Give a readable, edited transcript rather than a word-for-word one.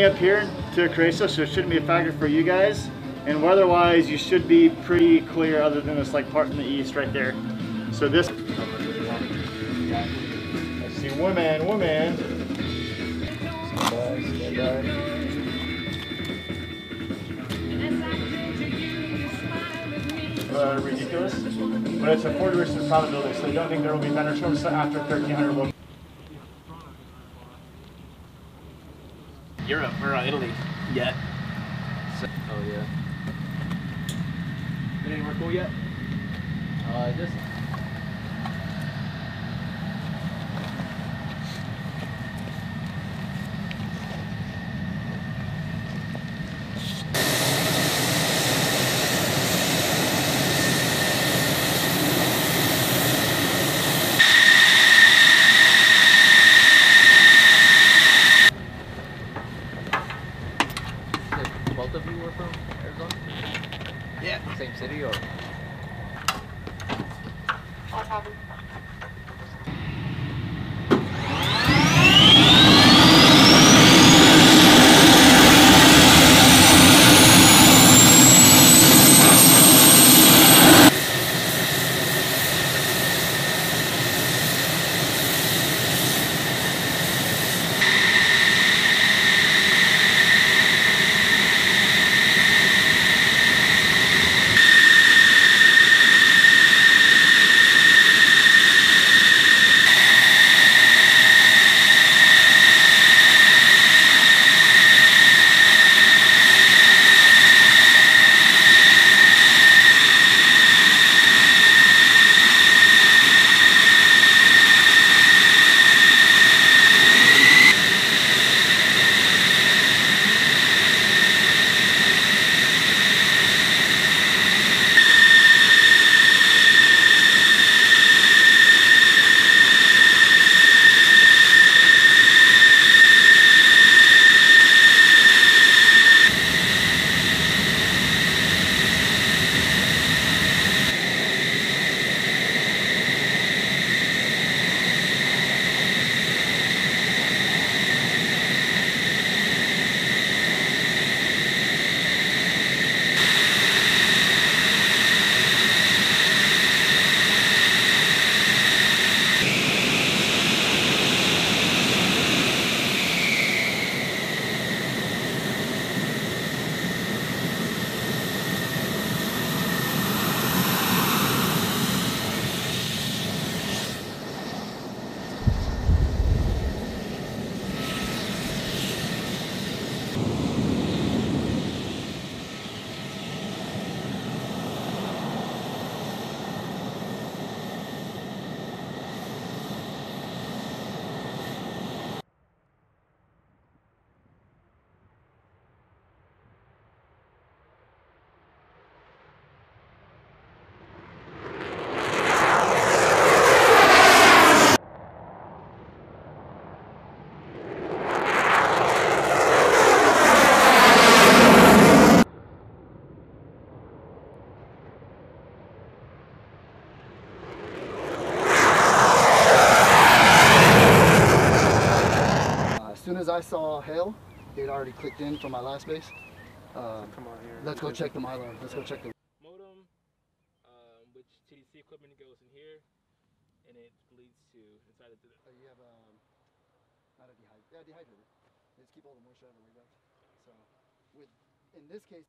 Up here to Carrizo, so it shouldn't be a factor for you guys. And weather-wise, you should be pretty clear, other than this like part in the east right there. So this, I see woman. Stand by. Ridiculous, but it's a 40% probability, so I don't think there will be thunderstorms after 1300. Europe or Italy yet. So, oh yeah. Been anywhere cool yet? Just. Both of you were from Arizona? Yeah. Same city or? As I saw hail, it already clicked in from my last base. Come on here. Let's go check the Mylar. Let's go check the modem, which TDC equipment goes in here, and it leads to inside of the. So you have not a dehydrator. Let's keep all the moisture out of the way. So, in this case.